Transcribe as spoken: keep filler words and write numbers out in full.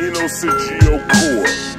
N O C G O Core.